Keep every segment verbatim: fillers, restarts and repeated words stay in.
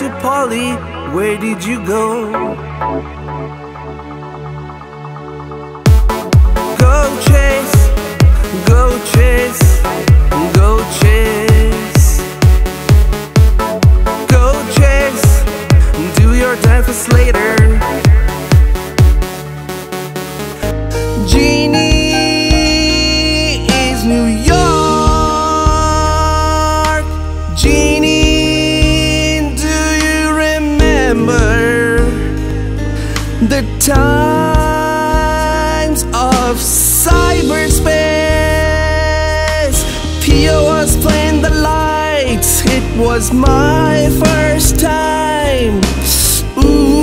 to Polly, where did you go? Go chase, go chase, go chase. Go chase, do your time for Slater. Jeannie is New York. Jeannie, do you remember the times of cyberspace? Pio was playing the lights. It was my first time. Ooh.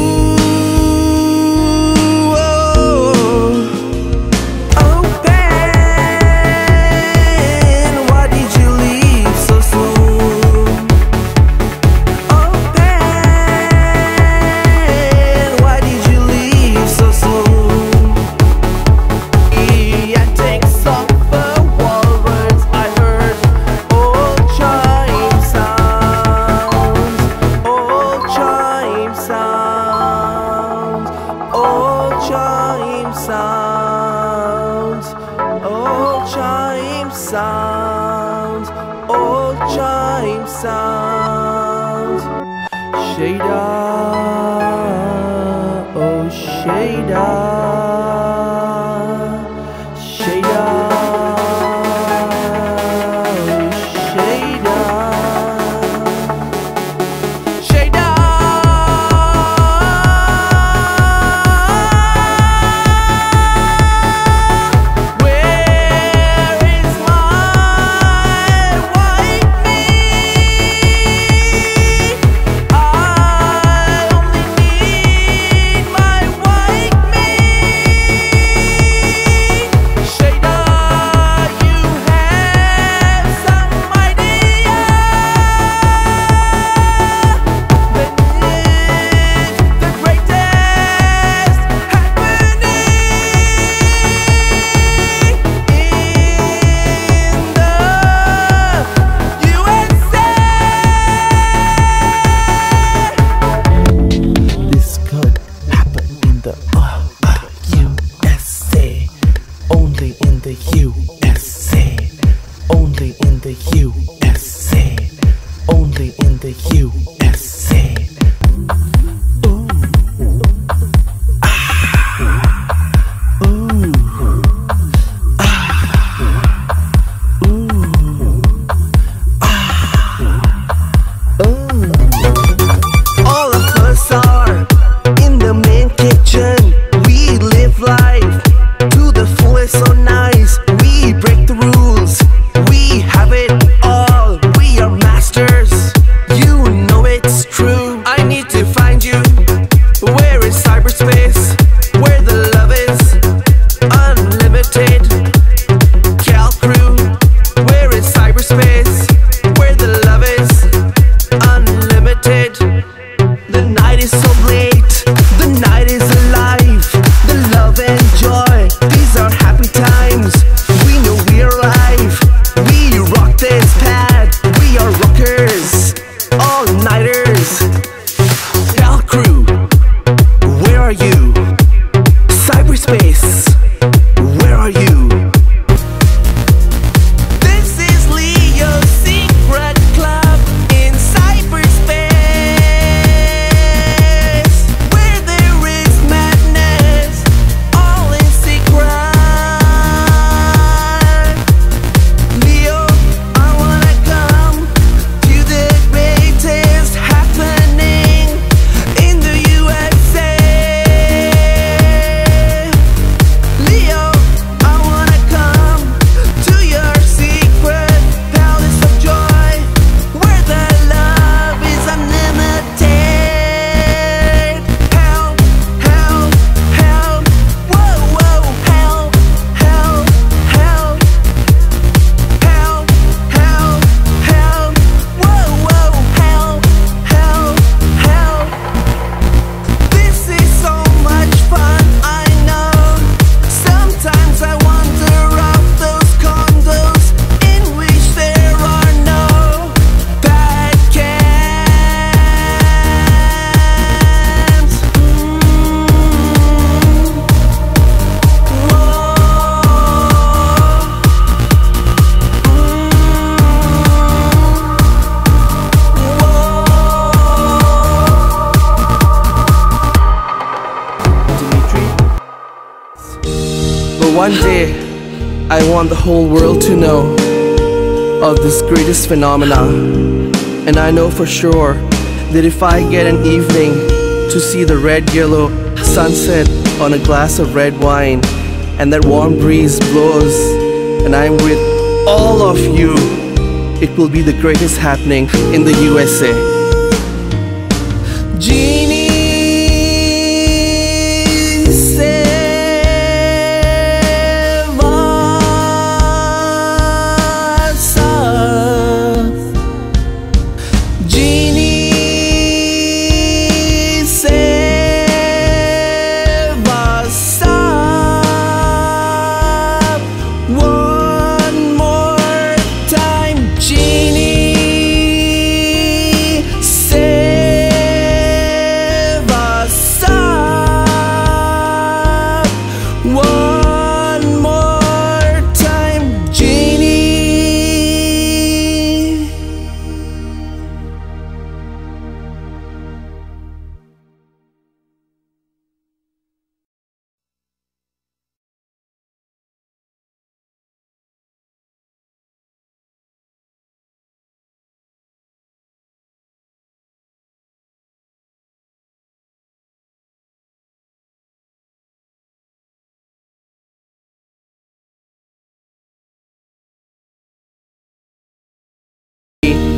Sounds, old chime sounds. Shayda, oh Shayda, Shayda, oh Shayda, Shayda. One day, I want the whole world to know of this greatest phenomena. And I know for sure that if I get an evening to see the red-yellow sunset on a glass of red wine, and that warm breeze blows, and I'm with all of you, it will be the greatest happening in the U S A. Genie, save us. Genie, save us.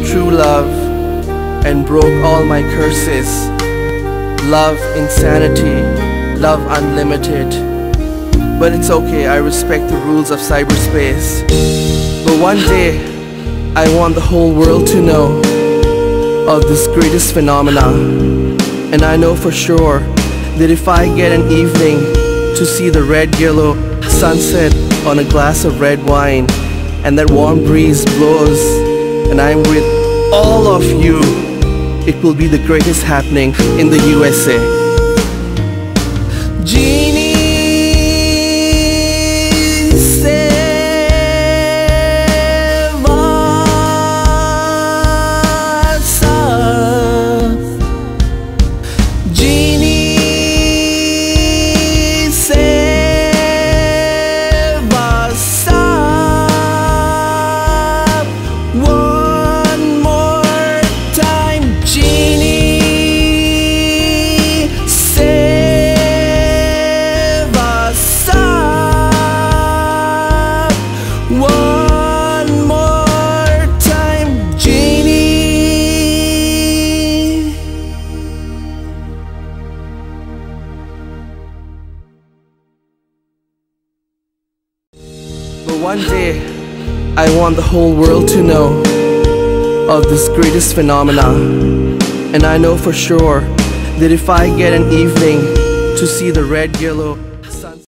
True love and broke all my curses. Love insanity, love unlimited. But it's okay, I respect the rules of cyberspace. But one day, I want the whole world to know of this greatest phenomena. And I know for sure that if I get an evening to see the red-yellow sunset on a glass of red wine, and that warm breeze blows, and I'm with all of you, it will be the greatest happening in the U S A. Genie, save us. Genie, save us. One day, I want the whole world to know of this greatest phenomena. And I know for sure that if I get an evening to see the red-yellow